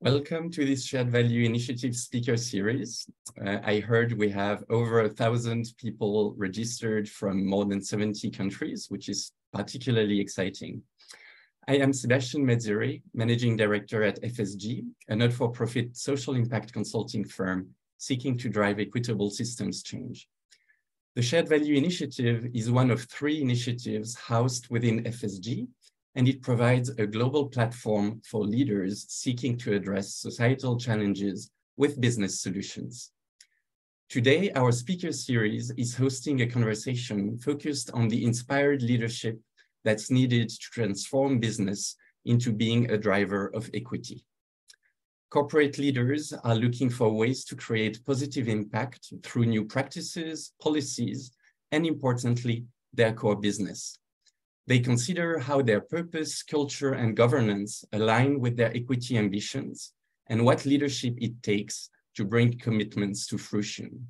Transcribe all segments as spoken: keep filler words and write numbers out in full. Welcome to this Shared Value Initiative speaker series. Uh, I heard we have over a thousand people registered from more than seventy countries, which is particularly exciting. I am Sebastien Mazzuri, Managing Director at F S G, a not-for-profit social impact consulting firm seeking to drive equitable systems change. The Shared Value Initiative is one of three initiatives housed within F S G, and it provides a global platform for leaders seeking to address societal challenges with business solutions. Today, our speaker series is hosting a conversation focused on the inspired leadership that's needed to transform business into being a driver of equity. Corporate leaders are looking for ways to create positive impact through new practices, policies, and importantly, their core business. They consider how their purpose, culture, and governance align with their equity ambitions and what leadership it takes to bring commitments to fruition.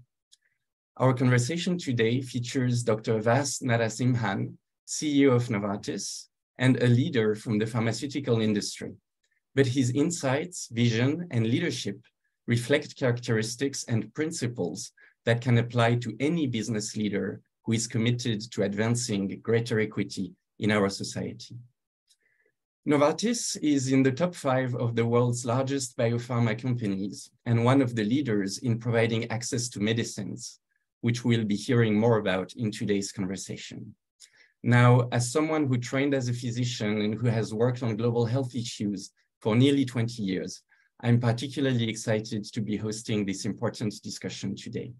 Our conversation today features Doctor Vas Narasimhan, C E O of Novartis, and a leader from the pharmaceutical industry. But his insights, vision, and leadership reflect characteristics and principles that can apply to any business leader who is committed to advancing greater equity in our society. Novartis is in the top five of the world's largest biopharma companies and one of the leaders in providing access to medicines, which we'll be hearing more about in today's conversation. Now, as someone who trained as a physician and who has worked on global health issues for nearly twenty years, I'm particularly excited to be hosting this important discussion today.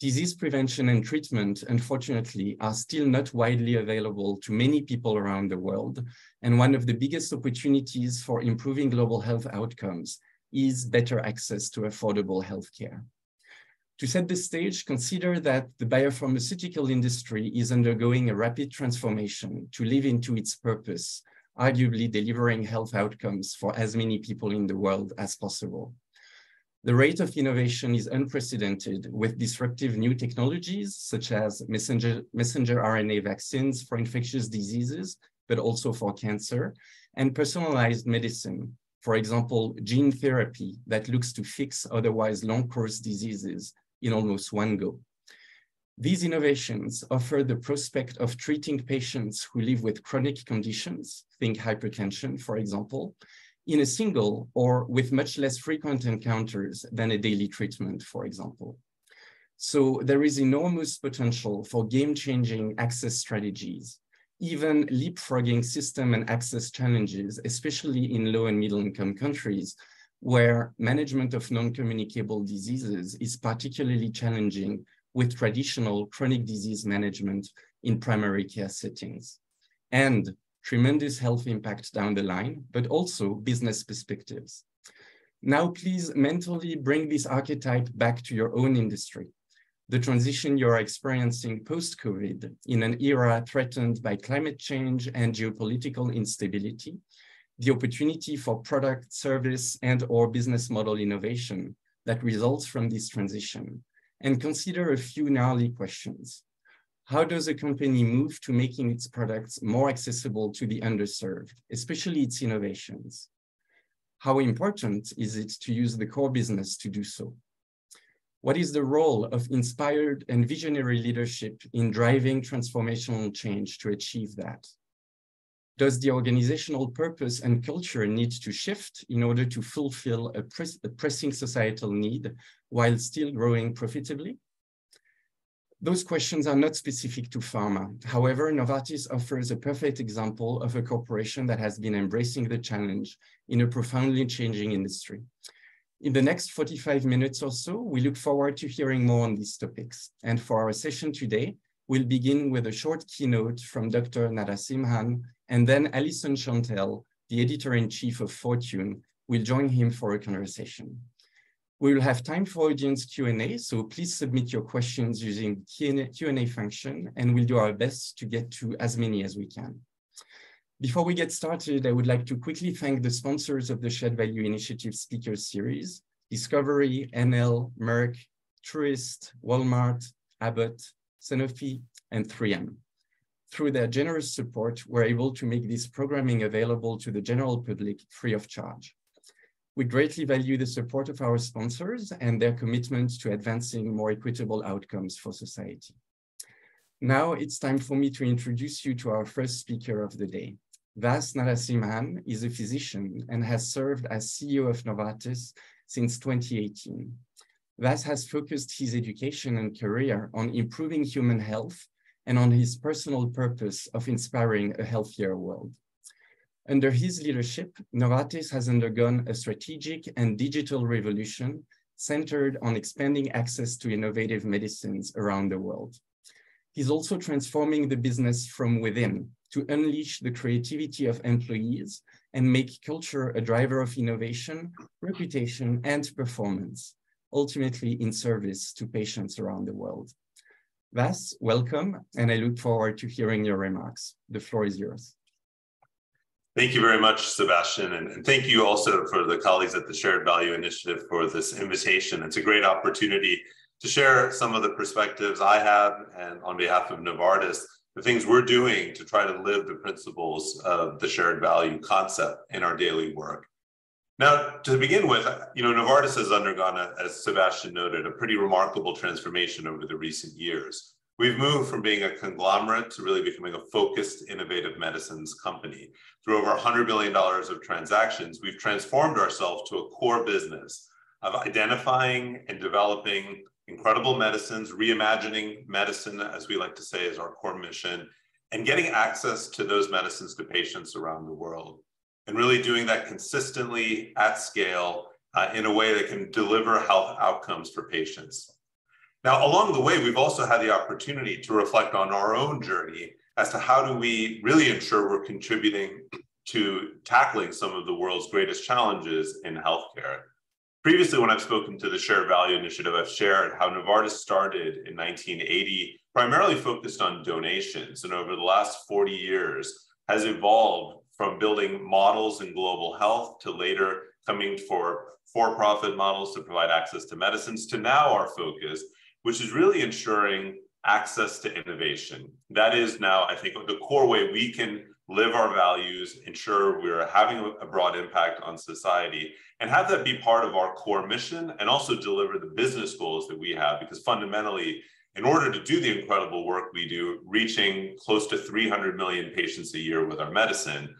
Disease prevention and treatment, unfortunately, are still not widely available to many people around the world, and one of the biggest opportunities for improving global health outcomes is better access to affordable healthcare. To set the stage, consider that the biopharmaceutical industry is undergoing a rapid transformation to live into its purpose, arguably delivering health outcomes for as many people in the world as possible. The rate of innovation is unprecedented, with disruptive new technologies such as messenger, messenger R N A vaccines for infectious diseases, but also for cancer, and personalized medicine, for example, gene therapy that looks to fix otherwise long-course diseases in almost one go. These innovations offer the prospect of treating patients who live with chronic conditions, think hypertension, for example, in a single or with much less frequent encounters than a daily treatment, for example. So there is enormous potential for game-changing access strategies, even leapfrogging system and access challenges, especially in low and middle-income countries, where management of non-communicable diseases is particularly challenging with traditional chronic disease management in primary care settings. And tremendous health impact down the line, but also business perspectives. Now, please mentally bring this archetype back to your own industry. The transition you're experiencing post-COVID in an era threatened by climate change and geopolitical instability, the opportunity for product, service, and or business model innovation that results from this transition, and consider a few gnarly questions. How does a company move to making its products more accessible to the underserved, especially its innovations? How important is it to use the core business to do so? What is the role of inspired and visionary leadership in driving transformational change to achieve that? Does the organizational purpose and culture need to shift in order to fulfill a, press a pressing societal need while still growing profitably? Those questions are not specific to pharma. However, Novartis offers a perfect example of a corporation that has been embracing the challenge in a profoundly changing industry. In the next forty-five minutes or so, we look forward to hearing more on these topics. And for our session today, we'll begin with a short keynote from Doctor Narasimhan, and then Alyson Shontell, the editor-in-chief of Fortune, will join him for a conversation. We will have time for audience Q and A, so please submit your questions using the Q and A function, and we'll do our best to get to as many as we can. Before we get started, I would like to quickly thank the sponsors of the Shared Value Initiative Speaker Series, Discovery, N L, Merck, Truist, Walmart, Abbott, Sanofi, and three M. Through their generous support, we're able to make this programming available to the general public free of charge. We greatly value the support of our sponsors and their commitment to advancing more equitable outcomes for society. Now it's time for me to introduce you to our first speaker of the day. Vas Narasimhan is a physician and has served as C E O of Novartis since twenty eighteen. Vas has focused his education and career on improving human health and on his personal purpose of inspiring a healthier world. Under his leadership, Novartis has undergone a strategic and digital revolution centered on expanding access to innovative medicines around the world. He's also transforming the business from within to unleash the creativity of employees and make culture a driver of innovation, reputation, and performance, ultimately in service to patients around the world. Vas, welcome, and I look forward to hearing your remarks. The floor is yours. Thank you very much, Sebastian, and thank you also for the colleagues at the Shared Value Initiative for this invitation. It's a great opportunity to share some of the perspectives I have, and on behalf of Novartis, the things we're doing to try to live the principles of the shared value concept in our daily work. Now, to begin with, you know, Novartis has undergone, a, as Sebastian noted, a pretty remarkable transformation over the recent years. We've moved from being a conglomerate to really becoming a focused, innovative medicines company. Through over one hundred billion dollars of transactions, we've transformed ourselves to a core business of identifying and developing incredible medicines, reimagining medicine, as we like to say, is our core mission, and getting access to those medicines to patients around the world. And really doing that consistently at scale uh, in a way that can deliver health outcomes for patients. Now, along the way, we've also had the opportunity to reflect on our own journey as to how do we really ensure we're contributing to tackling some of the world's greatest challenges in healthcare. Previously, when I've spoken to the Shared Value Initiative, I've shared how Novartis started in nineteen eighty, primarily focused on donations, and over the last forty years has evolved from building models in global health to later coming for for-profit models to provide access to medicines to now our focus, which is really ensuring access to innovation. That is now, I think, the core way we can live our values, ensure we're having a broad impact on society, and have that be part of our core mission and also deliver the business goals that we have. Because fundamentally, in order to do the incredible work we do, reaching close to three hundred million patients a year with our medicine,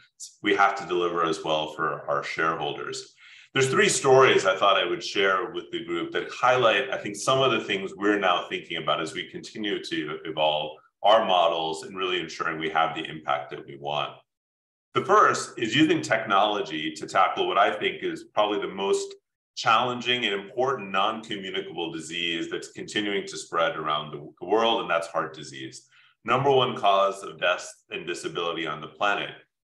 we have to deliver as well for our shareholders. There's three stories I thought I would share with the group that highlight, I think, some of the things we're now thinking about as we continue to evolve our models and really ensuring we have the impact that we want. The first is using technology to tackle what I think is probably the most challenging and important non-communicable disease that's continuing to spread around the world, and that's heart disease. Number one cause of death and disability on the planet.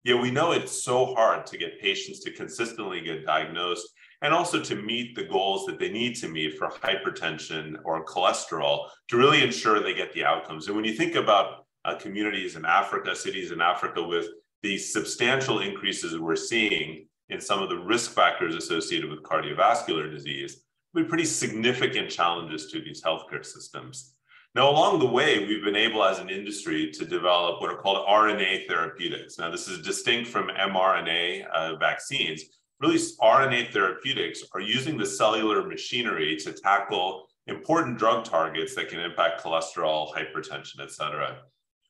Yet we know it's so hard to get patients to consistently get diagnosed and also to meet the goals that they need to meet for hypertension or cholesterol to really ensure they get the outcomes. And when you think about uh, communities in Africa, cities in Africa, with the substantial increases we're seeing in some of the risk factors associated with cardiovascular disease, would be pretty significant challenges to these healthcare systems. Now, along the way, we've been able as an industry to develop what are called R N A therapeutics. Now, this is distinct from mRNA uh, vaccines. Really, R N A therapeutics are using the cellular machinery to tackle important drug targets that can impact cholesterol, hypertension, et cetera.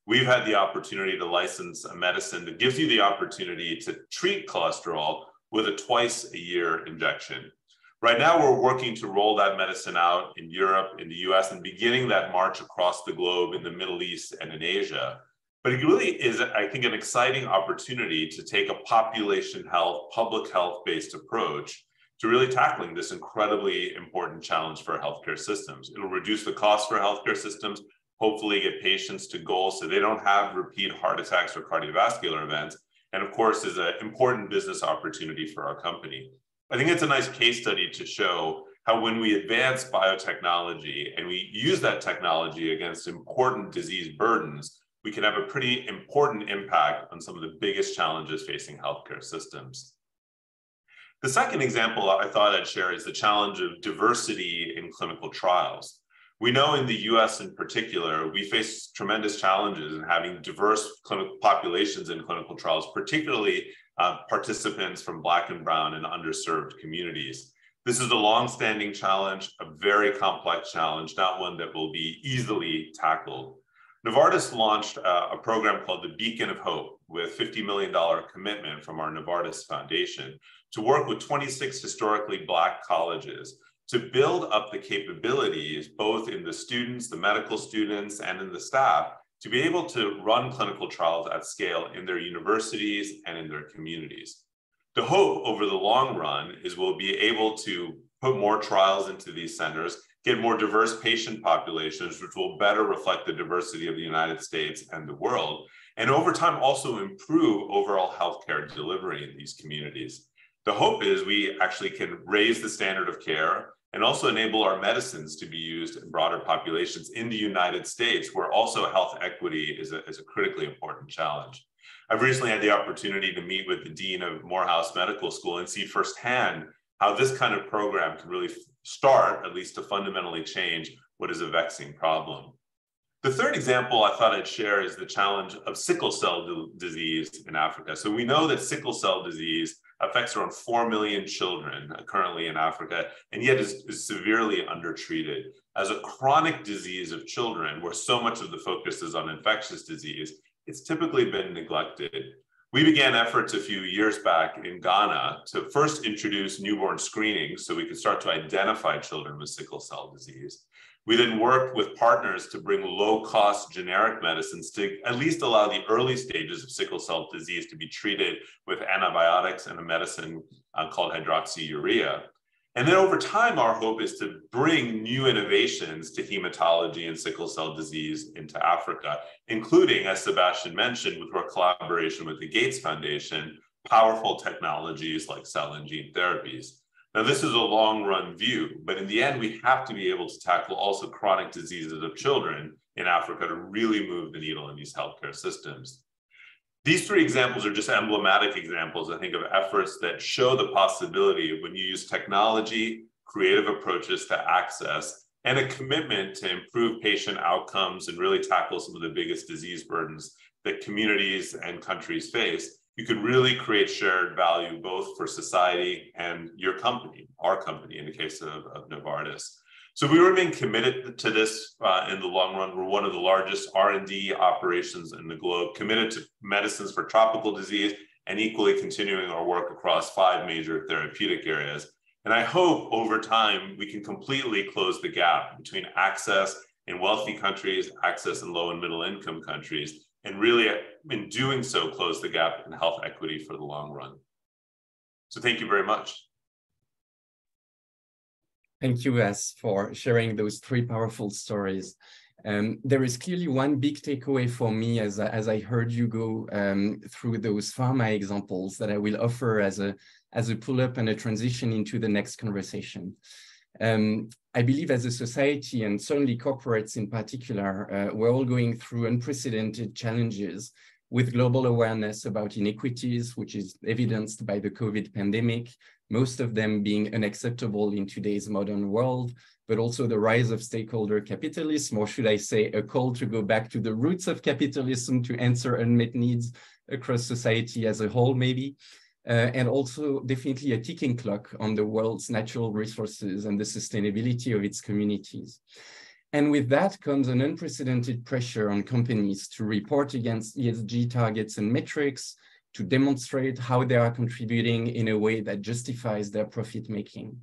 We've had the opportunity to license a medicine that gives you the opportunity to treat cholesterol with a twice a year injection. Right now, we're working to roll that medicine out in Europe, in the U S, and beginning that march across the globe in the Middle East and in Asia. But it really is, I think, an exciting opportunity to take a population health, public health-based approach to really tackling this incredibly important challenge for healthcare systems. It'll reduce the cost for healthcare systems, hopefully get patients to goals so they don't have repeat heart attacks or cardiovascular events, and of course is an important business opportunity for our company. I think it's a nice case study to show how when we advance biotechnology and we use that technology against important disease burdens, we can have a pretty important impact on some of the biggest challenges facing healthcare systems. The second example I thought I'd share is the challenge of diversity in clinical trials. We know in the U S in particular, we face tremendous challenges in having diverse clinical populations in clinical trials, particularly uh, participants from Black and Brown and underserved communities. This is a long-standing challenge, a very complex challenge, not one that will be easily tackled. Novartis launched uh, a program called the Beacon of Hope with fifty million dollars commitment from our Novartis Foundation to work with twenty-six historically Black colleges to build up the capabilities, both in the students, the medical students, and in the staff, to be able to run clinical trials at scale in their universities and in their communities. The hope over the long run is we'll be able to put more trials into these centers, get more diverse patient populations, which will better reflect the diversity of the United States and the world, and over time also improve overall healthcare delivery in these communities. The hope is we actually can raise the standard of care and also enable our medicines to be used in broader populations in the United States, where also health equity is a, is a critically important challenge. I've recently had the opportunity to meet with the Dean of Morehouse Medical School and see firsthand how this kind of program can really start, at least to fundamentally change what is a vexing problem. The third example I thought I'd share is the challenge of sickle cell disease in Africa. So we know that sickle cell disease affects around four million children currently in Africa, and yet is, is severely undertreated. As a chronic disease of children, where so much of the focus is on infectious disease, it's typically been neglected. We began efforts a few years back in Ghana to first introduce newborn screening so we could start to identify children with sickle cell disease. We then worked with partners to bring low-cost generic medicines to at least allow the early stages of sickle cell disease to be treated with antibiotics and a medicine uh, called hydroxyurea. And then over time, our hope is to bring new innovations to hematology and sickle cell disease into Africa, including, as Sebastian mentioned, with our collaboration with the Gates Foundation, powerful technologies like cell and gene therapies. Now, this is a long-run view, but in the end, we have to be able to tackle also chronic diseases of children in Africa to really move the needle in these healthcare systems. These three examples are just emblematic examples, I think, of efforts that show the possibility of when you use technology, creative approaches to access, and a commitment to improve patient outcomes and really tackle some of the biggest disease burdens that communities and countries face, you could really create shared value both for society and your company, our company in the case of, of Novartis. So we remain committed to this uh, in the long run. We're one of the largest R and D operations in the globe, committed to medicines for tropical disease and equally continuing our work across five major therapeutic areas. And I hope over time, we can completely close the gap between access in wealthy countries, access in low and middle income countries, and really in doing so, close the gap in health equity for the long run. So thank you very much. Thank you, Vas, for sharing those three powerful stories. Um, there is clearly one big takeaway for me as, as I heard you go um, through those pharma examples that I will offer as a, as a pull-up and a transition into the next conversation. Um, I believe as a society, and certainly corporates in particular, uh, we're all going through unprecedented challenges with global awareness about inequities, which is evidenced by the COVID pandemic, most of them being unacceptable in today's modern world, but also the rise of stakeholder capitalism, or should I say a call to go back to the roots of capitalism to answer unmet needs across society as a whole, maybe. Uh, and also definitely a ticking clock on the world's natural resources and the sustainability of its communities. And with that comes an unprecedented pressure on companies to report against E S G targets and metrics, to demonstrate how they are contributing in a way that justifies their profit making.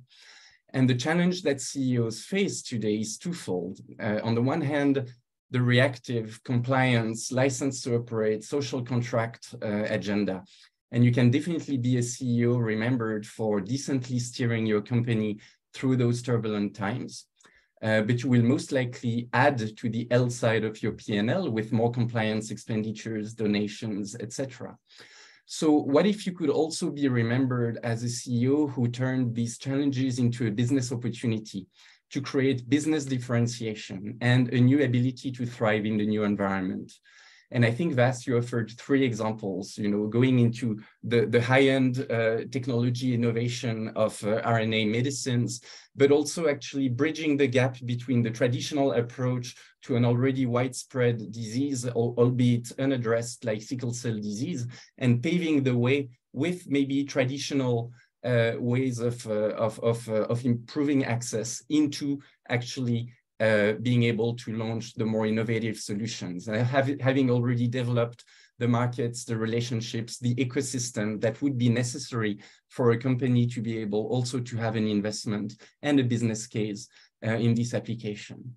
And the challenge that C E Os face today is twofold. Uh, on the one hand, the reactive compliance, license to operate, social contract uh, agenda. And you can definitely be a C E O remembered for decently steering your company through those turbulent times. Uh, but you will most likely add to the L side of your P and L with more compliance expenditures, donations, et cetera. So what if you could also be remembered as a C E O who turned these challenges into a business opportunity to create business differentiation and a new ability to thrive in the new environment? And I think, Vas, you offered three examples, you know, going into the, the high-end uh, technology innovation of uh, R N A medicines, but also actually bridging the gap between the traditional approach to an already widespread disease, albeit unaddressed, like sickle cell disease, and paving the way with maybe traditional uh, ways of, uh, of, of, uh, of improving access into actually uh, being able to launch the more innovative solutions. And have, having already developed the markets, the relationships, the ecosystem that would be necessary for a company to be able also to have an investment and a business case uh, in this application.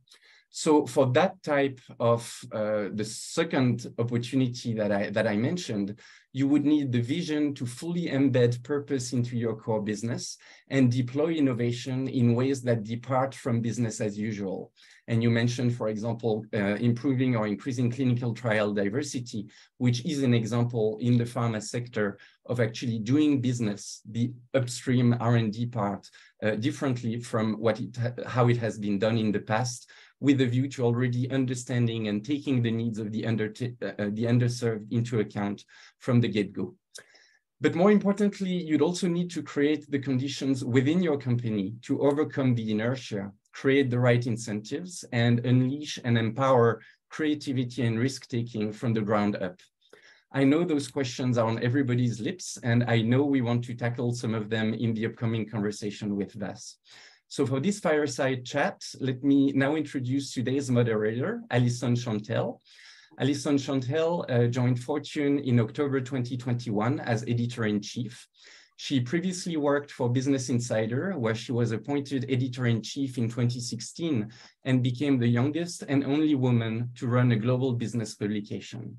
So for that type of uh, the second opportunity that I, that I mentioned, you would need the vision to fully embed purpose into your core business and deploy innovation in ways that depart from business as usual. And you mentioned, for example, uh, improving or increasing clinical trial diversity, which is an example in the pharma sector of actually doing business, the upstream R and D part, uh, differently from what it how it has been done in the past, with a view to already understanding and taking the needs of the, under uh, the underserved into account from the get-go. But more importantly, you'd also need to create the conditions within your company to overcome the inertia, create the right incentives, and unleash and empower creativity and risk-taking from the ground up. I know those questions are on everybody's lips, and I know we want to tackle some of them in the upcoming conversation with Vas. So for this fireside chat, let me now introduce today's moderator, Alyson Shontell. Alyson Shontell uh, joined Fortune in October twenty twenty-one as editor-in-chief. She previously worked for Business Insider, where she was appointed editor-in-chief in twenty sixteen and became the youngest and only woman to run a global business publication.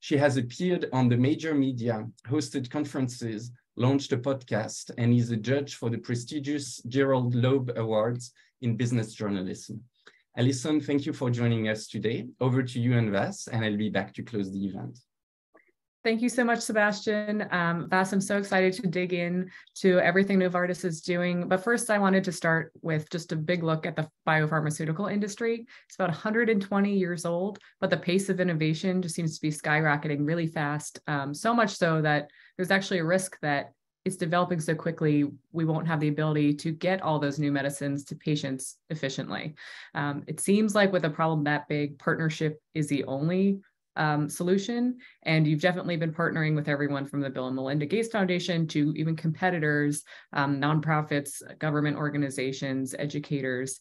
She has appeared on the major media, hosted conferences, launched a podcast, and is a judge for the prestigious Gerald Loeb Awards in business journalism. Alyson, thank you for joining us today. Over to you and Vas, and I'll be back to close the event. Thank you so much, Sebastian. Um, Vas, I'm so excited to dig in to everything Novartis is doing. But first, I wanted to start with just a big look at the biopharmaceutical industry. It's about one hundred twenty years old, but the pace of innovation just seems to be skyrocketing really fast, um, so much so that there's actually a risk that it's developing so quickly, we won't have the ability to get all those new medicines to patients efficiently. Um, it seems like with a problem that big, partnership is the only Um, solution, and you've definitely been partnering with everyone from the Bill and Melinda Gates Foundation to even competitors, um, nonprofits, government organizations, educators.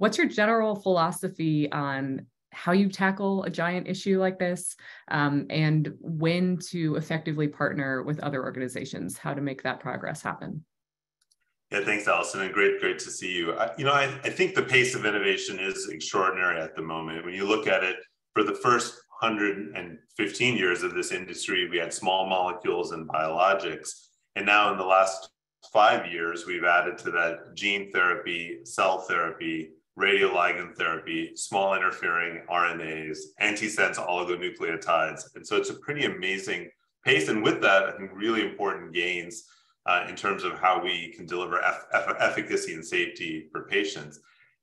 What's your general philosophy on how you tackle a giant issue like this, um, and when to effectively partner with other organizations, how to make that progress happen? Yeah, thanks, Alyson, and great, great to see you. I, you know, I, I think the pace of innovation is extraordinary at the moment. When you look at it, for the first one hundred fifteen years of this industry, we had small molecules and biologics. And now in the last five years, we've added to that gene therapy, cell therapy, radioligand therapy, small interfering R N As, antisense oligonucleotides. And so it's a pretty amazing pace. And with that, I think really important gains uh, in terms of how we can deliver eff eff efficacy and safety for patients.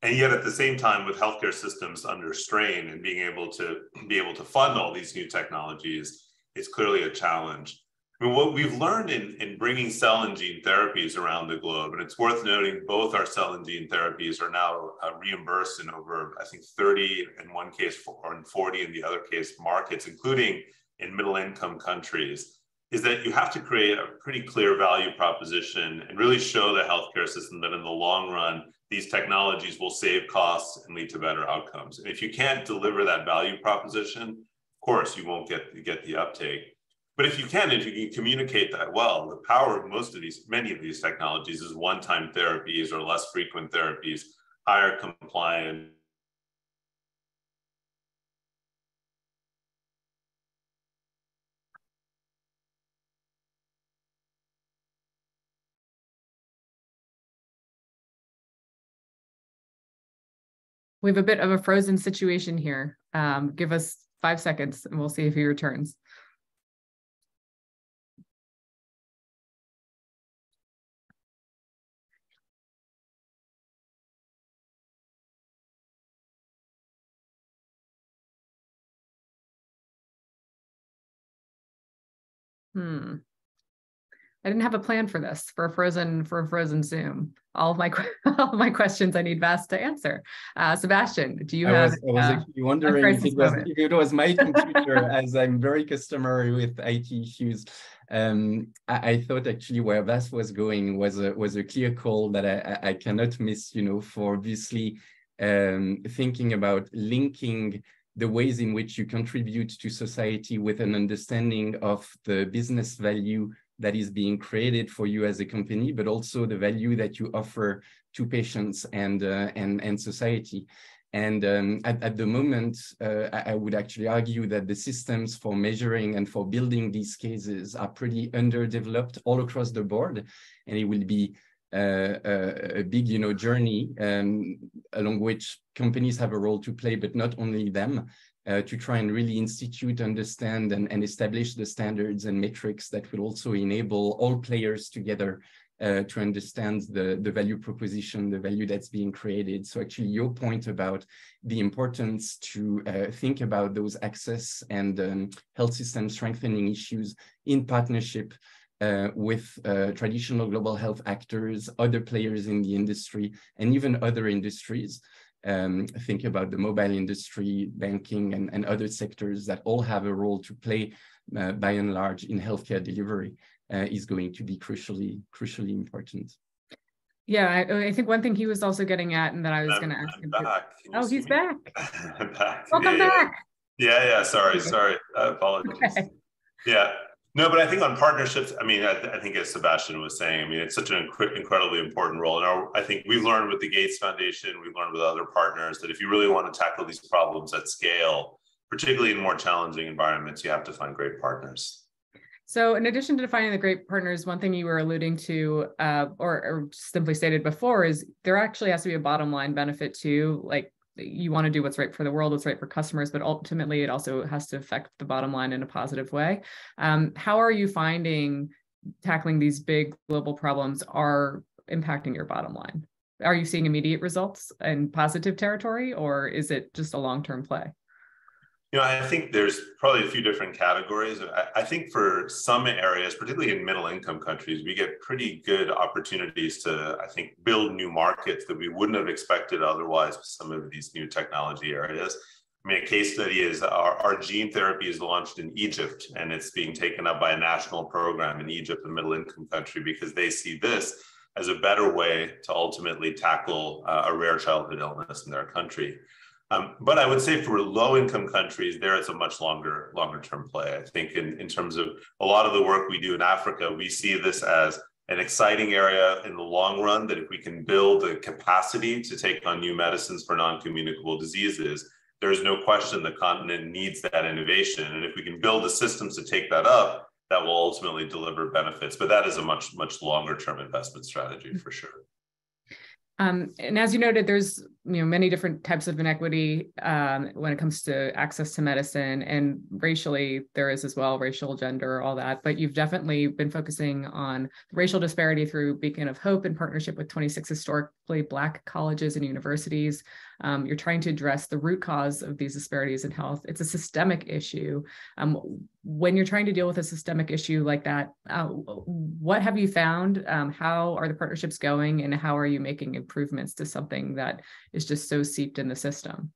And yet at the same time, with healthcare systems under strain and being able to be able to fund all these new technologies is clearly a challenge. I mean, what we've learned in, in bringing cell and gene therapies around the globe, and it's worth noting both our cell and gene therapies are now uh, reimbursed in over, I think, thirty in one case or in forty in the other case markets, including in middle income countries, is that you have to create a pretty clear value proposition and really show the healthcare system that in the long run, these technologies will save costs and lead to better outcomes. And if you can't deliver that value proposition, of course, you won't get, get the uptake. But if you can, if you can communicate that well, the power of most of these, many of these technologies is one-time therapies or less frequent therapies, higher compliance, we have a bit of a frozen situation here. Um, give us five seconds and we'll see if he returns. Hmm. I didn't have a plan for this, for a frozen, for a frozen Zoom. All of my, all of my questions I need Vas to answer. Uh, Sebastian, do you I have- was, I was uh, actually wondering if it, was, if it was my computer, as I'm very customary with I T issues. Um, I, I thought actually where Vas was going was a, was a clear call that I, I cannot miss, you know, for obviously um, thinking about linking the ways in which you contribute to society with an understanding of the business value that is being created for you as a company, but also the value that you offer to patients and uh, and and society. And um, at, at the moment, uh, I, I would actually argue that the systems for measuring and for building these cases are pretty underdeveloped all across the board, and it will be uh, a, a big, you know, journey um, along which companies have a role to play, but not only them. Uh, to try and really institute, understand, and, and establish the standards and metrics that will also enable all players together uh, to understand the, the value proposition, the value that's being created. So actually your point about the importance to uh, think about those access and um, health system strengthening issues in partnership uh, with uh, traditional global health actors, other players in the industry, and even other industries. Um, think about the mobile industry, banking, and, and other sectors that all have a role to play, uh, by and large, in healthcare delivery uh, is going to be crucially, crucially important. Yeah, I, I think one thing he was also getting at, and that I was going to ask him. Oh, he's back. back. Welcome yeah, back. Yeah, yeah. Sorry, sorry. I apologize. Okay. Yeah. No, but I think on partnerships, I mean, I, th I think as Sebastian was saying, I mean, it's such an inc incredibly important role. And our, I think we learned with the Gates Foundation, we learned with other partners that if you really want to tackle these problems at scale, particularly in more challenging environments, you have to find great partners. So in addition to defining the great partners, one thing you were alluding to uh, or, or simply stated before is there actually has to be a bottom line benefit too, like you want to do what's right for the world, what's right for customers, but ultimately it also has to affect the bottom line in a positive way. Um, how are you finding tackling these big global problems are impacting your bottom line? Are you seeing immediate results and positive territory, or is it just a long-term play? You know, I think there's probably a few different categories. I think for some areas, particularly in middle-income countries, we get pretty good opportunities to, I think, build new markets that we wouldn't have expected otherwise with some of these new technology areas. I mean, a case study is our, our gene therapy is launched in Egypt, and it's being taken up by a national program in Egypt, a middle-income country, because they see this as a better way to ultimately tackle uh, a rare childhood illness in their country. Um, but I would say for low-income countries, there it's a much longer, longer-term play. I think in, in terms of a lot of the work we do in Africa, we see this as an exciting area in the long run, that if we can build the capacity to take on new medicines for non-communicable diseases, there is no question the continent needs that innovation. And if we can build the systems to take that up, that will ultimately deliver benefits. But that is a much, much longer-term investment strategy for sure. Um, and as you noted, there's you know many different types of inequity um, when it comes to access to medicine, and racially there is as well, racial, gender, all that. But you've definitely been focusing on racial disparity through Beacon of Hope in partnership with twenty-six historically Black colleges and universities. Um, you're trying to address the root cause of these disparities in health. It's a systemic issue. Um, when you're trying to deal with a systemic issue like that, uh, what have you found? Um, how are the partnerships going, and how are you making improvements to something that is just so seeped in the system?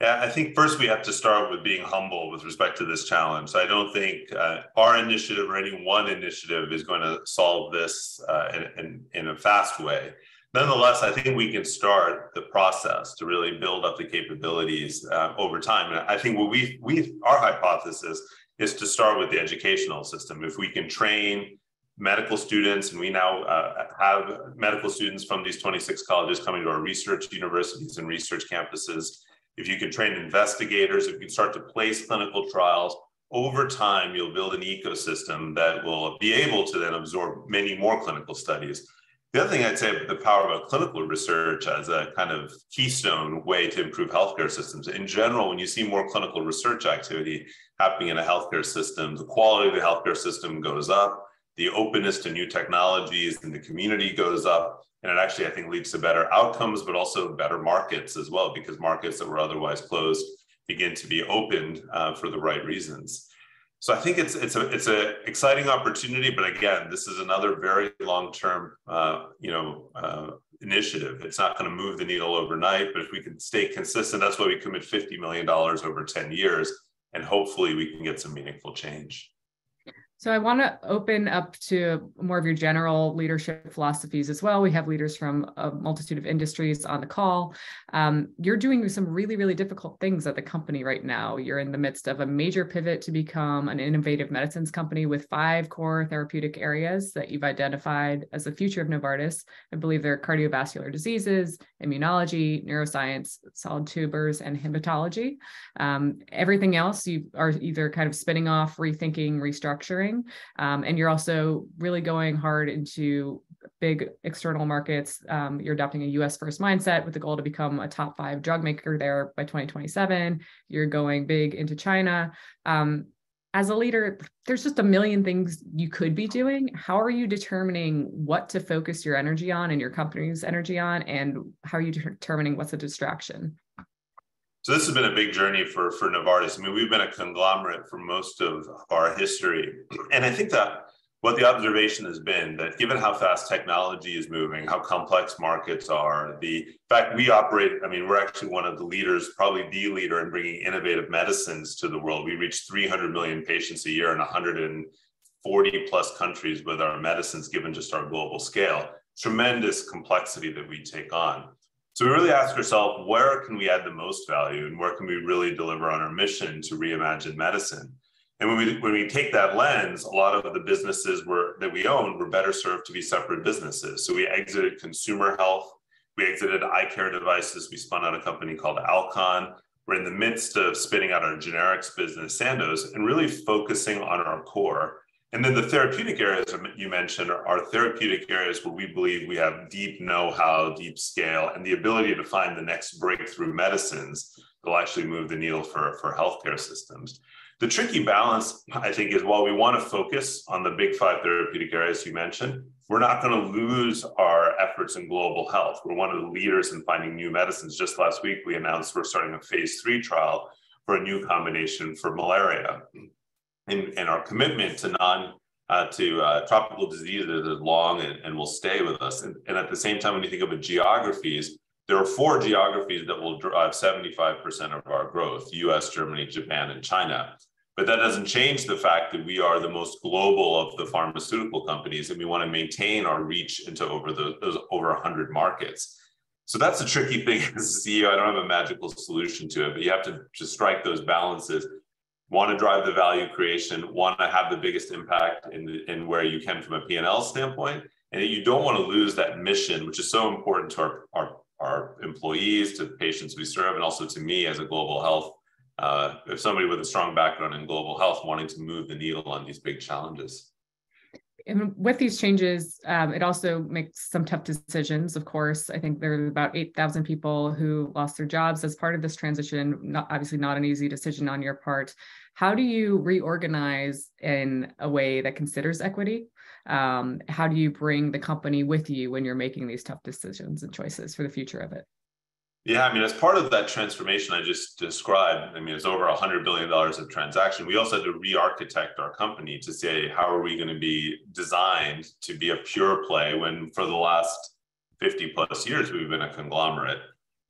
Yeah, I think first we have to start with being humble with respect to this challenge. So I don't think uh, our initiative or any one initiative is going to solve this uh, in, in, in a fast way. Nonetheless, I think we can start the process to really build up the capabilities uh, over time. And I think what we, we, our hypothesis is to start with the educational system. If we can train medical students, and we now uh, have medical students from these twenty-six colleges coming to our research universities and research campuses, if you can train investigators, if you can start to place clinical trials, over time, you'll build an ecosystem that will be able to then absorb many more clinical studies. The other thing I'd say about the power of clinical research as a kind of keystone way to improve healthcare systems. In general, when you see more clinical research activity happening in a healthcare system, the quality of the healthcare system goes up, the openness to new technologies in the community goes up, and it actually, I think, leads to better outcomes, but also better markets as well, because markets that were otherwise closed begin to be opened uh, for the right reasons. So I think it's it's a it's an exciting opportunity, but again, this is another very long-term uh, you know uh, initiative. It's not going to move the needle overnight, but if we can stay consistent, that's why we commit fifty million dollars over ten years, and hopefully we can get some meaningful change. So I want to open up to more of your general leadership philosophies as well. We have leaders from a multitude of industries on the call. Um, you're doing some really, really difficult things at the company right now. You're in the midst of a major pivot to become an innovative medicines company with five core therapeutic areas that you've identified as the future of Novartis. I believe they're cardiovascular diseases, immunology, neuroscience, solid tumors, and hematology. Um, everything else you are either kind of spinning off, rethinking, restructuring. Um, and you're also really going hard into big external markets. Um, you're adopting a U S first mindset with the goal to become a top five drug maker there by twenty twenty-seven. You're going big into China. Um, as a leader, there's just a million things you could be doing. How are you determining what to focus your energy on and your company's energy on? And how are you determining what's a distraction? So this has been a big journey for, for Novartis. I mean, we've been a conglomerate for most of our history. And I think that what the observation has been that given how fast technology is moving, how complex markets are, the fact we operate, I mean, we're actually one of the leaders, probably the leader in bringing innovative medicines to the world. We reach three hundred million patients a year in one hundred forty plus countries with our medicines, given just our global scale. Tremendous complexity that we take on. So we really ask ourselves, where can we add the most value and where can we really deliver on our mission to reimagine medicine? And when we, when we take that lens, a lot of the businesses were, that we owned were better served to be separate businesses. So we exited consumer health, we exited eye care devices, we spun out a company called Alcon. We're in the midst of spinning out our generics business, Sandoz, and really focusing on our core. And then the therapeutic areas you mentioned are therapeutic areas where we believe we have deep know-how, deep scale, and the ability to find the next breakthrough medicines that will actually move the needle for, for healthcare systems. The tricky balance, I think, is while we want to focus on the big five therapeutic areas you mentioned, we're not going to lose our efforts in global health. We're one of the leaders in finding new medicines. Just last week, we announced we're starting a phase three trial for a new combination for malaria. And, and our commitment to non uh, to uh, tropical diseases is long and, and will stay with us. And, and at the same time, when you think of geographies, there are four geographies that will drive seventy-five percent of our growth: U S, Germany, Japan, and China. But that doesn't change the fact that we are the most global of the pharmaceutical companies, and we want to maintain our reach into over the, those over one hundred markets. So that's a tricky thing as a C E O. I don't have a magical solution to it, but you have to just strike those balances. Want to drive the value creation, want to have the biggest impact in, the, in where you can from a P and L standpoint. And you don't want to lose that mission, which is so important to our, our, our employees, to the patients we serve, and also to me as a global health, uh, if somebody with a strong background in global health wanting to move the needle on these big challenges. And with these changes, um, it also makes some tough decisions, of course. I think there are about eight thousand people who lost their jobs as part of this transition. Not, obviously not an easy decision on your part. How do you reorganize in a way that considers equity? Um, how do you bring the company with you when you're making these tough decisions and choices for the future of it? Yeah, I mean, as part of that transformation I just described, I mean, it's over one hundred billion dollars of transaction. We also had to re-architect our company to say, how are we going to be designed to be a pure play when for the last fifty plus years, we've been a conglomerate.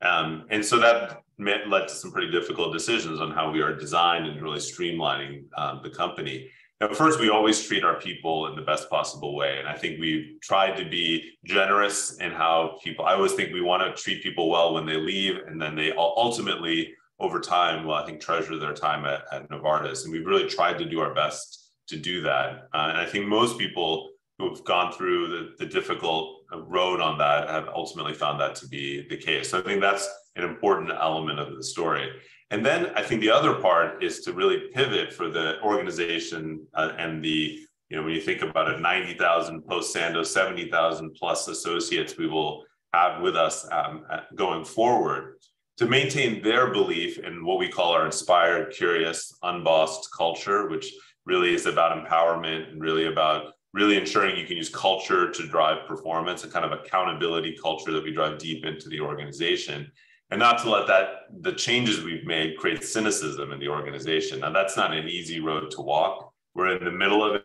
Um, and so that met, led to some pretty difficult decisions on how we are designed and really streamlining um, the company. Now, first, we always treat our people in the best possible way. And I think we've tried to be generous in how people, I always think we want to treat people well when they leave, and then they ultimately, over time, well, I think treasure their time at, at Novartis. And we've really tried to do our best to do that. Uh, and I think most people who have gone through the, the difficult road on that have ultimately found that to be the case. So I think that's an important element of the story. And then I think the other part is to really pivot for the organization uh, and the, you know, when you think about it, ninety thousand post-Sandoz, seventy thousand plus associates we will have with us um, going forward to maintain their belief in what we call our inspired, curious, unbossed culture, which really is about empowerment and really about really ensuring you can use culture to drive performance, a kind of accountability culture that we drive deep into the organization. and not to let that the changes we've made create cynicism in the organization. Now, that's not an easy road to walk. We're in the middle of it.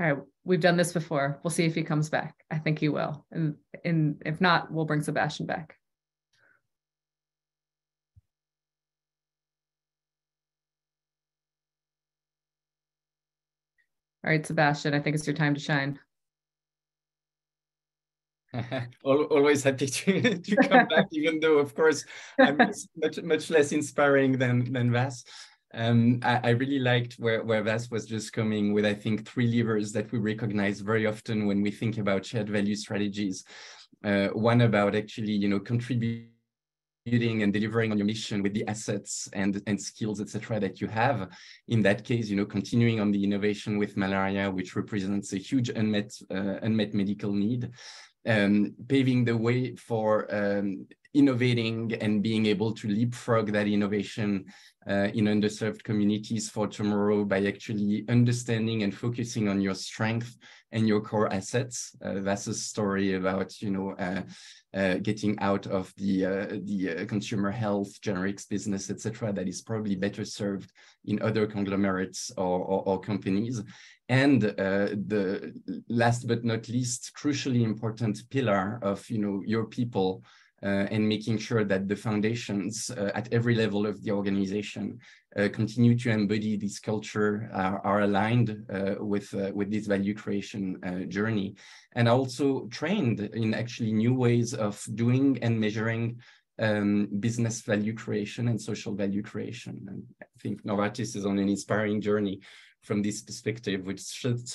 All right, we've done this before. We'll see if he comes back. I think he will. And, and if not, we'll bring Sebastien back. All right, Sebastien, I think it's your time to shine. Always happy to, to come back, even though, of course, I'm much, much less inspiring than, than Vas. Um, I, I really liked where, where Vas was just coming with, I think, three levers that we recognize very often when we think about shared value strategies. Uh, one about actually, you know, contributing and delivering on your mission with the assets and, and skills, et cetera, that you have. In that case, you know, continuing on the innovation with malaria, which represents a huge unmet, uh, unmet medical need, um, paving the way for um, innovating and being able to leapfrog that innovation uh, in underserved communities for tomorrow by actually understanding and focusing on your strength and your core assets. Uh, that's a story about, you know, uh, Uh, getting out of the uh, the uh, consumer health, generics business, et cetera, that is probably better served in other conglomerates or, or, or companies. And uh, the last but not least, crucially important pillar of, you know, your people uh, and making sure that the foundations uh, at every level of the organization uh, continue to embody this culture, are, are aligned uh, with, uh, with this value creation uh, journey. And also trained in actually new ways of doing and measuring um, business value creation and social value creation. And I think Novartis is on an inspiring journey from this perspective, which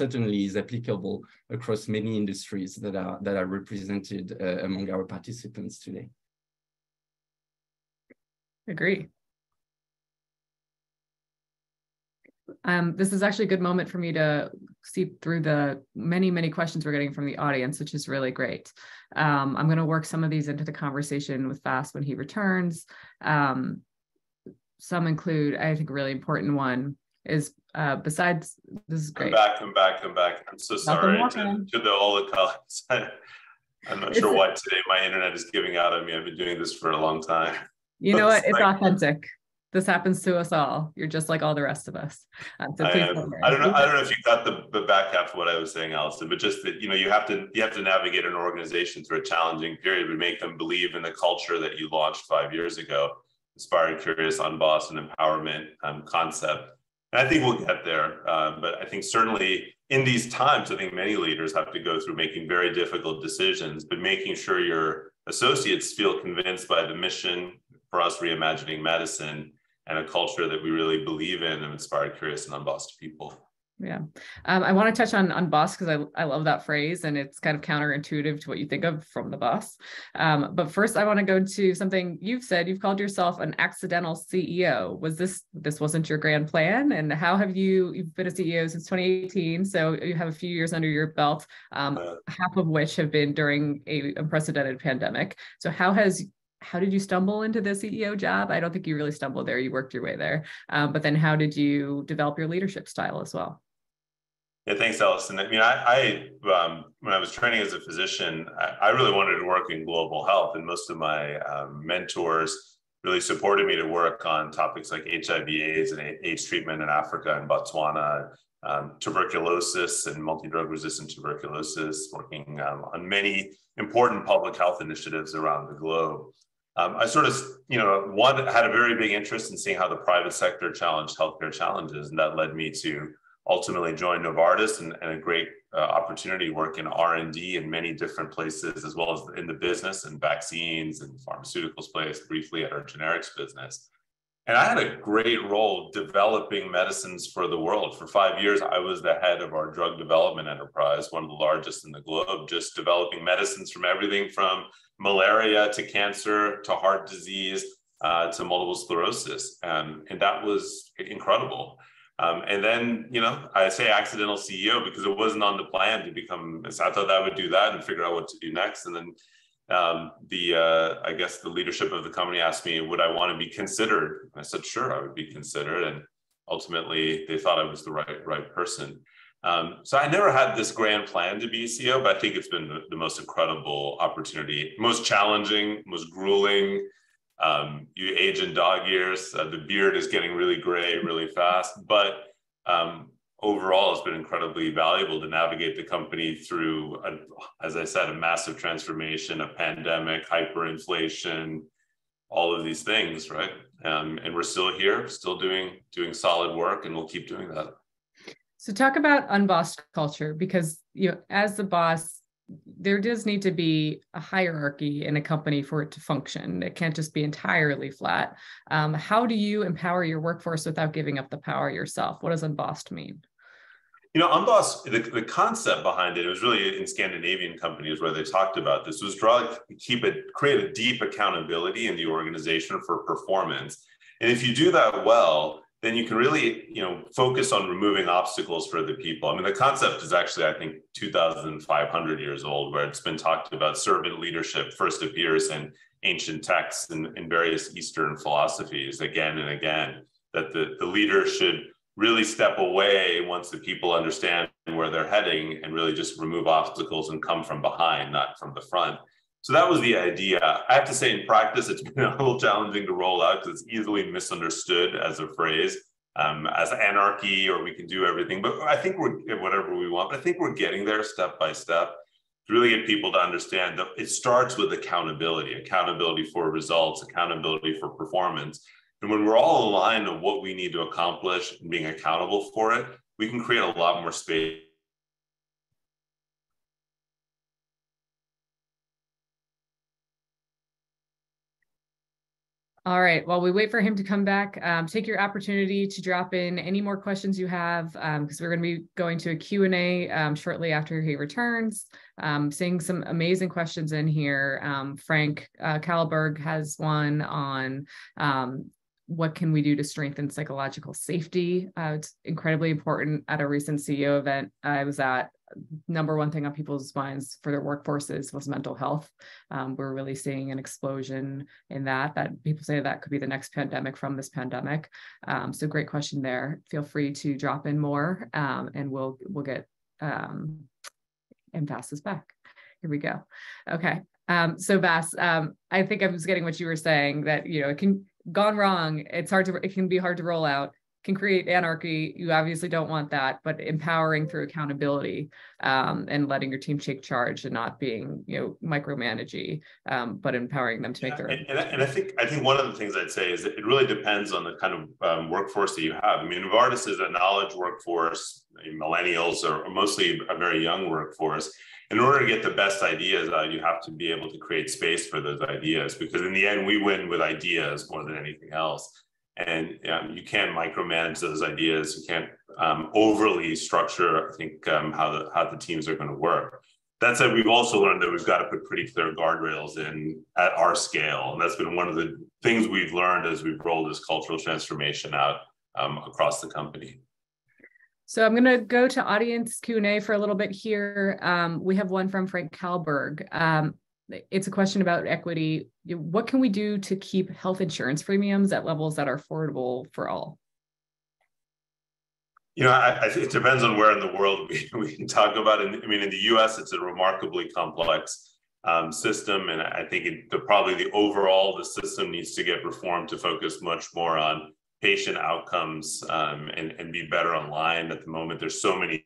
certainly is applicable across many industries that are, that are represented uh, among our participants today. Agree. Um, this is actually a good moment for me to see through the many, many questions we're getting from the audience, which is really great. Um, I'm going to work some of these into the conversation with Vas when he returns. Um, some include, I think, a really important one is uh, besides, this is great. Come back, come back, come back. I'm so sorry to, to the, all the colleagues. I'm not sure why today my internet is giving out on me. I've been doing this for a long time. You know what? It's authentic. This happens to us all. You're just like all the rest of us. Um, so I, am, I don't know. I don't know if you got the, the back half of what I was saying, Alyson, but just that, you know, you have to you have to navigate an organization through a challenging period, but make them believe in the culture that you launched five years ago, Inspiring, Curious, Unbossed, and Empowerment um, concept. And I think we'll get there. Uh, but I think certainly in these times, I think many leaders have to go through making very difficult decisions, but making sure your associates feel convinced by the mission, for us, reimagining medicine, and a culture that we really believe in and inspire curious and unbossed people. Yeah, um, I want to touch on unbossed because I, I love that phrase and it's kind of counterintuitive to what you think of from the boss. Um, but first I want to go to something you've said. You've called yourself an accidental C E O. Was this, this wasn't your grand plan? And how have you, you've been a C E O since twenty eighteen. So you have a few years under your belt, um, uh, half of which have been during a unprecedented pandemic. So how has How did you stumble into the C E O job? I don't think you really stumbled there. You worked your way there. Um, but then how did you develop your leadership style as well? Yeah, thanks, Alyson. I mean, I, I um, when I was training as a physician, I, I really wanted to work in global health. And most of my um, mentors really supported me to work on topics like H I V AIDS and AIDS treatment in Africa and Botswana, um, tuberculosis and multi-drug resistant tuberculosis, working um, on many important public health initiatives around the globe. Um, I sort of, you know, one had a very big interest in seeing how the private sector challenged healthcare challenges, and that led me to ultimately join Novartis and, and a great uh, opportunity to work in R and D in many different places, as well as in the business and vaccines and pharmaceuticals place, briefly at our generics business. And I had a great role developing medicines for the world. For five years, I was the head of our drug development enterprise, one of the largest in the globe, just developing medicines from everything from malaria to cancer to heart disease uh, to multiple sclerosis. Um, and that was incredible. Um, and then, you know, I say accidental C E O because it wasn't on the plan to become, so I thought I would do that and figure out what to do next. And then um, the, uh, I guess the leadership of the company asked me, would I want to be considered? And I said, sure, I would be considered. And ultimately they thought I was the right, right person. Um, so I never had this grand plan to be C E O, but I think it's been the, the most incredible opportunity, most challenging, most grueling. Um, you age in dog years. Uh, the beard is getting really gray really fast, but um, overall, it's been incredibly valuable to navigate the company through, a, as I said, a massive transformation, a pandemic, hyperinflation, all of these things, right? Um, and we're still here, still doing doing solid work, and we'll keep doing that. So talk about unbossed culture, because you know, as the boss, there does need to be a hierarchy in a company for it to function. It can't just be entirely flat. Um, how do you empower your workforce without giving up the power yourself? What does unbossed mean? You know, unbossed, the, the concept behind it, it was really in Scandinavian companies where they talked about this, was draw, keep it, create a deep accountability in the organization for performance. And if you do that well, then you can really, you know, focus on removing obstacles for the people. I mean, the concept is actually, I think, two thousand five hundred years old, where it's been talked about. Servant leadership first appears in ancient texts and in various Eastern philosophies again and again, that the, the leader should really step away once the people understand where they're heading and really just remove obstacles and come from behind, not from the front. So that was the idea. I have to say, in practice, it's been a little challenging to roll out because it's easily misunderstood as a phrase, um, as anarchy, or we can do everything. But I think we're whatever we want. But I think we're getting there step by step to really get people to understand that it starts with accountability, accountability for results, accountability for performance. And when we're all aligned on what we need to accomplish and being accountable for it, we can create a lot more space. All right, while we wait for him to come back, um, take your opportunity to drop in any more questions you have, because um, we're going to be going to a Q and A um, shortly after he returns. Um, seeing some amazing questions in here. Um, Frank uh, Kalberg has one on um, what can we do to strengthen psychological safety? Uh, it's incredibly important. At a recent C E O event I was at, number one thing on people's minds for their workforces was mental health. Um, we're really seeing an explosion in that, that people say that could be the next pandemic from this pandemic. Um, so great question there. Feel free to drop in more um, and we'll we'll get um, and pass this back. Here we go. Okay, um, so Vas, um, I think I was getting what you were saying, that, you know, it can gone wrong. It's hard to, it can be hard to roll out. Can create anarchy. You obviously don't want that, but empowering through accountability um, and letting your team take charge and not being, you know, micromanaging, um, but empowering them to make their own. And, and, and I think I think one of the things I'd say is that it really depends on the kind of um, workforce that you have. I mean, Novartis is a knowledge workforce. Millennials are mostly a very young workforce. In order to get the best ideas out, you have to be able to create space for those ideas, because in the end, we win with ideas more than anything else. And um, you can't micromanage those ideas. You can't um, overly structure, I think, um, how, the, how the teams are going to work. That said, we've also learned that we've got to put pretty clear guardrails in at our scale. And that's been one of the things we've learned as we've rolled this cultural transformation out um, across the company. So I'm going to go to audience Q and A for a little bit here. Um, we have one from Frank Kalberg. Um, It's a question about equity. What can we do to keep health insurance premiums at levels that are affordable for all? You know, I, I, it depends on where in the world we, we can talk about it. I mean, in the U S, it's a remarkably complex um, system. And I think it, the, probably the overall, the system needs to get reformed to focus much more on patient outcomes um, and, and be better aligned. At the moment, there's so many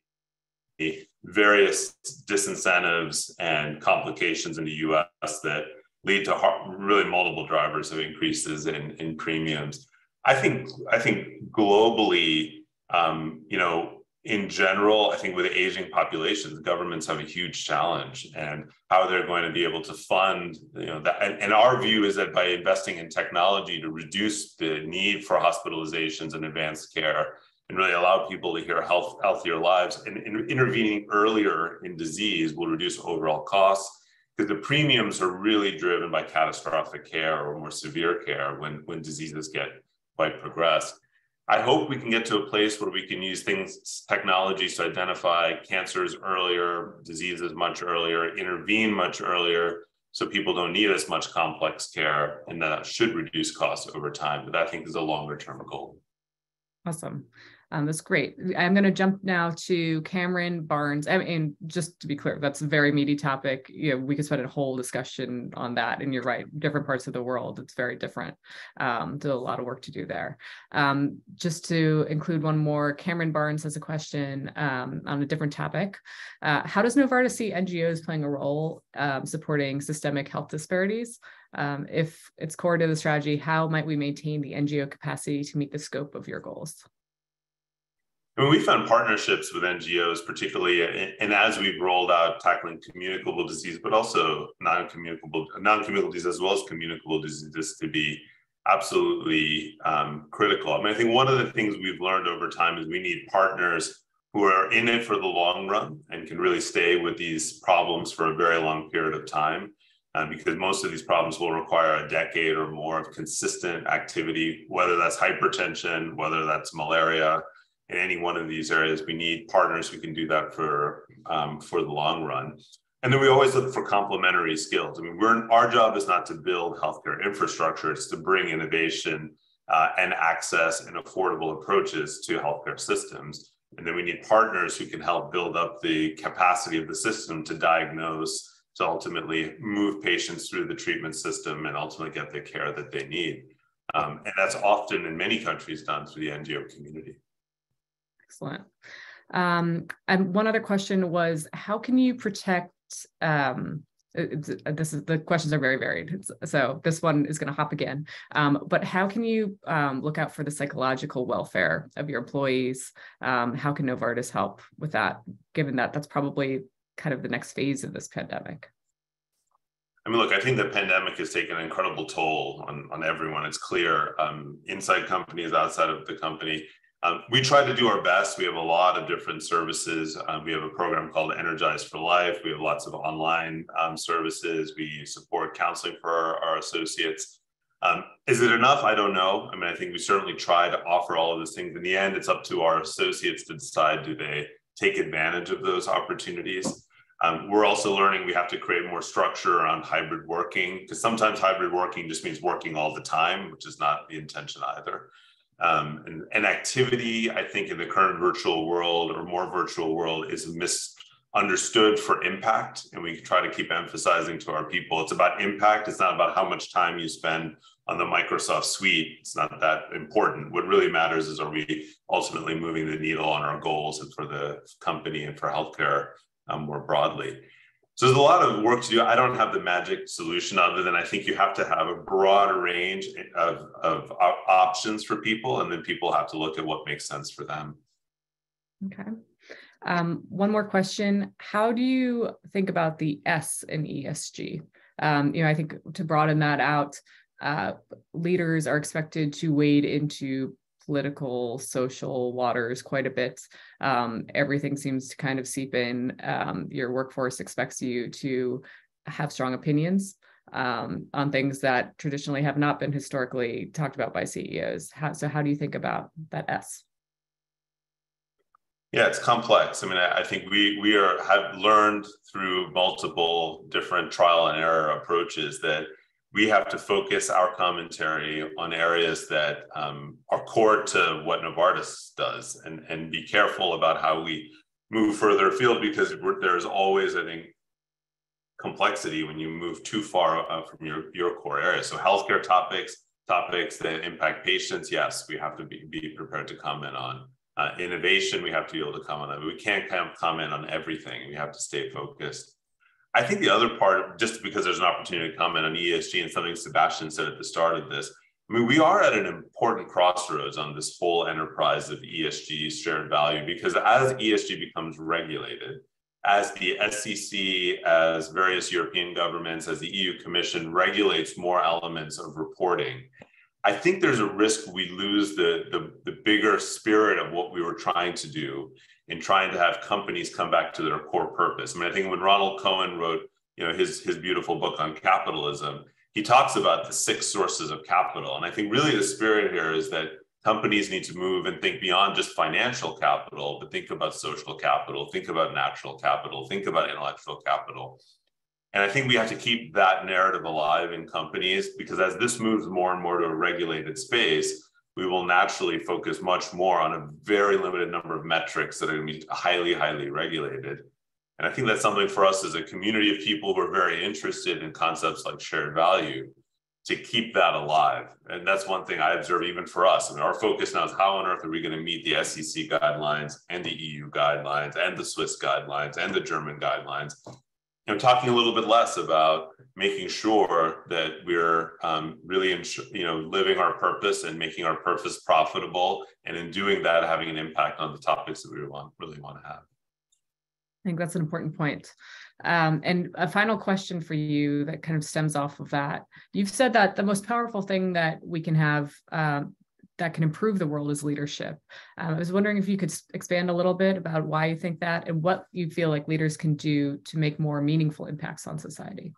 various disincentives and complications in the U S that lead to really multiple drivers of increases in, in premiums. I think, I think globally, um, you know, in general, I think with aging populations, governments have a huge challenge and how they're going to be able to fund, you know, that. And, and our view is that by investing in technology to reduce the need for hospitalizations and advanced care, and really allow people to hear health, healthier lives, and, and intervening earlier in disease will reduce overall costs, because the premiums are really driven by catastrophic care or more severe care when, when diseases get quite progressed. I hope we can get to a place where we can use things, technologies to identify cancers earlier, diseases much earlier, intervene much earlier, so people don't need as much complex care, and that should reduce costs over time. But I think is a longer term goal. Awesome. Um, that's great. I'm going to jump now to Cameron Barnes. I mean, just to be clear, that's a very meaty topic. You know, we could spend a whole discussion on that. And you're right, different parts of the world, it's very different. Um, there's a lot of work to do there. Um, just to include one more, Cameron Barnes has a question um, on a different topic. Uh, how does Novartis see N G Os playing a role um, supporting systemic health disparities? Um, if it's core to the strategy, how might we maintain the N G O capacity to meet the scope of your goals? I mean, we found partnerships with N G Os, particularly, and as we've rolled out tackling communicable disease, but also non-communicable, non-communicable disease as well as communicable diseases, to be absolutely um, critical. I mean, I think one of the things we've learned over time is we need partners who are in it for the long run and can really stay with these problems for a very long period of time, uh, because most of these problems will require a decade or more of consistent activity, whether that's hypertension, whether that's malaria. In any one of these areas, we need partners who can do that for um, for the long run. And then we always look for complementary skills. I mean, we're our job is not to build healthcare infrastructure; it's to bring innovation uh, and access and affordable approaches to healthcare systems. And then we need partners who can help build up the capacity of the system to diagnose, to ultimately move patients through the treatment system and ultimately get the care that they need. Um, and that's often in many countries done through the N G O community. Excellent. Um, and one other question was, how can you protect, um, this is, the questions are very varied, so this one is going to hop again, um, but how can you um, look out for the psychological welfare of your employees? Um, how can Novartis help with that, given that that's probably kind of the next phase of this pandemic? I mean, look, I think the pandemic has taken an incredible toll on, on everyone. It's clear, um, inside companies, outside of the company. Um, we try to do our best. We have a lot of different services. Um, we have a program called Energize for Life. We have lots of online um, services. We support counseling for our, our associates. Um, is it enough? I don't know. I mean, I think we certainly try to offer all of those things. In the end, it's up to our associates to decide, do they take advantage of those opportunities? Um, we're also learning we have to create more structure around hybrid working, because sometimes hybrid working just means working all the time, which is not the intention either. Um, and, and activity, I think, in the current virtual world or more virtual world is misunderstood for impact. And we try to keep emphasizing to our people, it's about impact. It's not about how much time you spend on the Microsoft suite. It's not that important. What really matters is, are we ultimately moving the needle on our goals and for the company and for healthcare um, more broadly? So there's a lot of work to do. I don't have the magic solution, other than I think you have to have a broad range of, of options for people, and then people have to look at what makes sense for them. Okay. Um, one more question. How do you think about the S in E S G? Um, you know, I think to broaden that out, uh, leaders are expected to wade into political, social waters quite a bit. Um, everything seems to kind of seep in. Um, your workforce expects you to have strong opinions um, on things that traditionally have not been historically talked about by C E Os. How, so how do you think about that S? Yeah, it's complex. I mean, I, I think we we are have learned through multiple different trial and error approaches that we have to focus our commentary on areas that um, are core to what Novartis does, and, and be careful about how we move further afield, because we're, there's always, I think, complexity when you move too far uh, from your, your core area. So healthcare topics, topics that impact patients, yes, we have to be, be prepared to comment on. Uh, innovation, we have to be able to comment on. We can't comment on everything. We have to stay focused. I think the other part, just because there's an opportunity to comment on E S G and something Sebastian said at the start of this, I mean, we are at an important crossroads on this whole enterprise of E S G shared value, because as E S G becomes regulated, as the S E C, as various European governments, as the E U Commission regulates more elements of reporting, I think there's a risk we lose the, the, the bigger spirit of what we were trying to do in trying to have companies come back to their core purpose. I mean, I think when Ronald Cohen wrote, you know, his, his beautiful book on capitalism, he talks about the six sources of capital. And I think really the spirit here is that companies need to move and think beyond just financial capital, but think about social capital, think about natural capital, think about intellectual capital. And I think we have to keep that narrative alive in companies, because as this moves more and more to a regulated space, we will naturally focus much more on a very limited number of metrics that are going to be highly, highly regulated. And I think that's something for us as a community of people who are very interested in concepts like shared value to keep that alive. And that's one thing I observe even for us. I mean, our focus now is how on earth are we going to meet the S E C guidelines and the E U guidelines and the Swiss guidelines and the German guidelines? You know, talking a little bit less about making sure that we're um, really, you know, living our purpose and making our purpose profitable, and in doing that, having an impact on the topics that we want, really want to have. I think that's an important point. Um, and a final question for you that kind of stems off of that. You've said that the most powerful thing that we can have um, that can improve the world is leadership. Um, I was wondering if you could expand a little bit about why you think that and what you feel like leaders can do to make more meaningful impacts on society.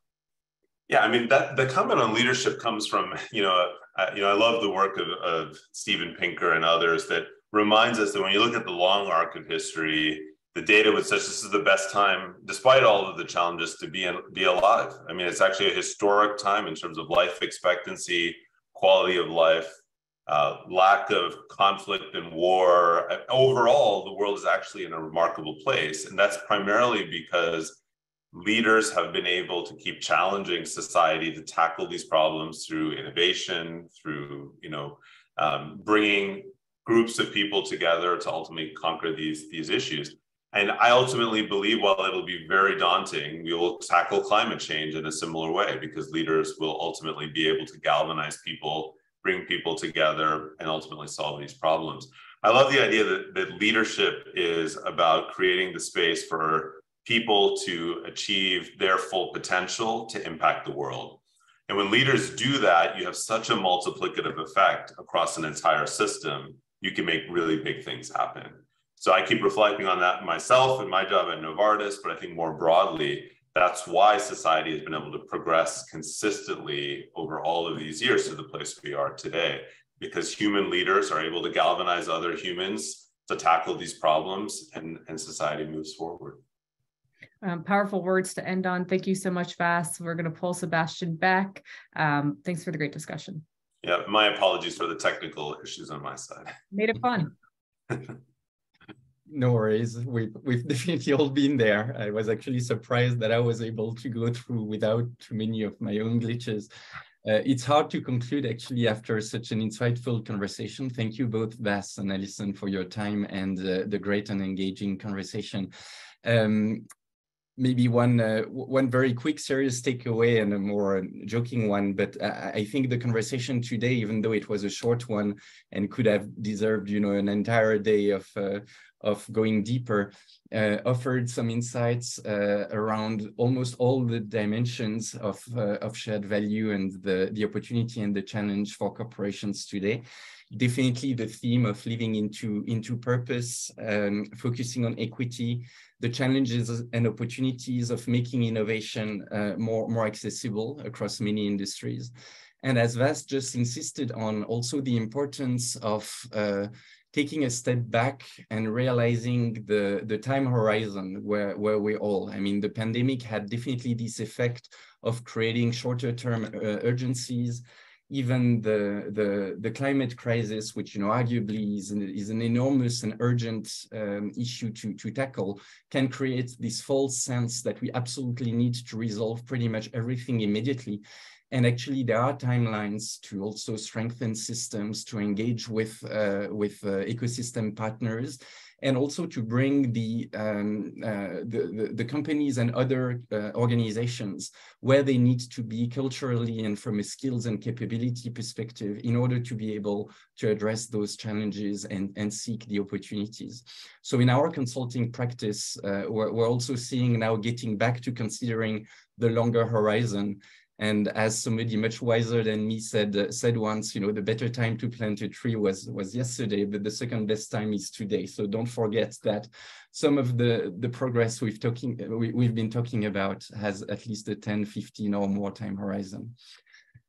Yeah, I mean, that the comment on leadership comes from, you know, uh, you know, I love the work of, of Stephen Pinker and others that reminds us that when you look at the long arc of history, the data would such this is the best time, despite all of the challenges, to be, in, be alive. I mean, it's actually a historic time in terms of life expectancy, quality of life, uh, lack of conflict and war. Overall, the world is actually in a remarkable place. And that's primarily because leaders have been able to keep challenging society to tackle these problems through innovation, through, you know, um, bringing groups of people together to ultimately conquer these, these issues. And I ultimately believe while it'll be very daunting, we will tackle climate change in a similar way because leaders will ultimately be able to galvanize people, bring people together, and ultimately solve these problems. I love the idea that, that leadership is about creating the space for people to achieve their full potential to impact the world. And when leaders do that, you have such a multiplicative effect across an entire system, you can make really big things happen. So I keep reflecting on that myself and my job at Novartis, but I think more broadly, that's why society has been able to progress consistently over all of these years to the place we are today, because human leaders are able to galvanize other humans to tackle these problems, and, and society moves forward. Um, powerful words to end on. Thank you so much, Vas. We're going to pull Sebastien back. Um, thanks for the great discussion. Yeah, my apologies for the technical issues on my side. Made it fun. No worries. We've, we've definitely all been there. I was actually surprised that I was able to go through without too many of my own glitches. Uh, it's hard to conclude actually after such an insightful conversation. Thank you both, Vas and Alyson, for your time and uh, the great and engaging conversation. Um, Maybe one uh, one very quick, serious takeaway and a more joking one, but I, I think the conversation today, even though it was a short one and could have deserved, you know, an entire day of uh, of going deeper, uh, offered some insights uh, around almost all the dimensions of uh, of shared value and the the opportunity and the challenge for corporations today. Definitely the theme of living into, into purpose, um, focusing on equity, the challenges and opportunities of making innovation uh, more, more accessible across many industries. And as Vas just insisted on, also the importance of uh, taking a step back and realizing the, the time horizon where, where we're all. I mean, the pandemic had definitely this effect of creating shorter term uh, urgencies. Even the, the, the climate crisis, which, you know, arguably is an, is an enormous and urgent um, issue to, to tackle, can create this false sense that we absolutely need to resolve pretty much everything immediately. And actually, there are timelines to also strengthen systems, to engage with, uh, with uh, ecosystem partners, and also to bring the, um, uh, the, the, the companies and other uh, organizations where they need to be culturally and from a skills and capability perspective in order to be able to address those challenges and, and seek the opportunities. So in our consulting practice, uh, we're, we're also seeing now getting back to considering the longer horizon. And as somebody much wiser than me said uh, said once, you know, the better time to plant a tree was, was yesterday, but the second best time is today. So don't forget that some of the, the progress we've, talking, we, we've been talking about has at least a ten, fifteen or more time horizon.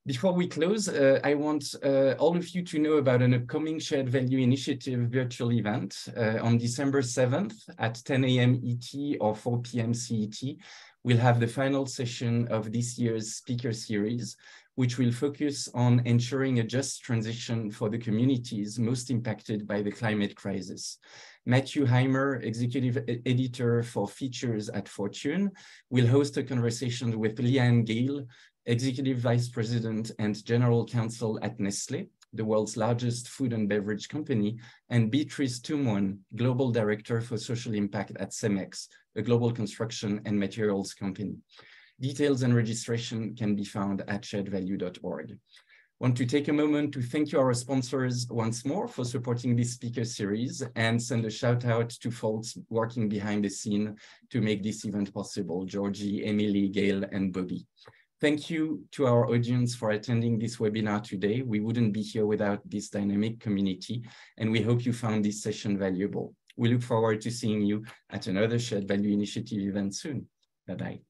Before we close, uh, I want uh, all of you to know about an upcoming Shared Value Initiative virtual event uh, on December seventh at ten A M E T or four P M C E T. We'll have the final session of this year's speaker series, which will focus on ensuring a just transition for the communities most impacted by the climate crisis. Matthew Heimer, executive editor for Features at Fortune, will host a conversation with Leanne Gale, executive vice president and general counsel at Nestle, the world's largest food and beverage company, and Beatrice Tumon, global director for social impact at Cemex, a global construction and materials company. Details and registration can be found at shared value dot org. Want to take a moment to thank you, our sponsors, once more for supporting this speaker series, and send a shout out to folks working behind the scene to make this event possible: Georgie, Emily, Gail, and Bobby. Thank you to our audience for attending this webinar today. We wouldn't be here without this dynamic community, and we hope you found this session valuable. We look forward to seeing you at another Shared Value Initiative event soon. Bye-bye.